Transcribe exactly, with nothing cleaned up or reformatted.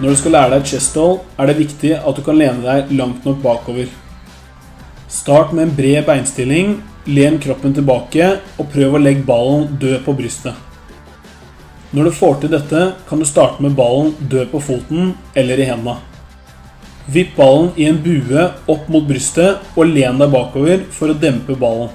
Når du skal lære deg et chest roll, er det viktig at du kan lene deg langt nok bakover. Start med en bred beinstilling, len kroppen tilbake og prøv å legge ballen død på brystet. Når du får til dette, kan du starte med ballen død på foten eller i hendene. Vipp ballen i en bue opp mot brystet og len deg bakover for å dempe ballen.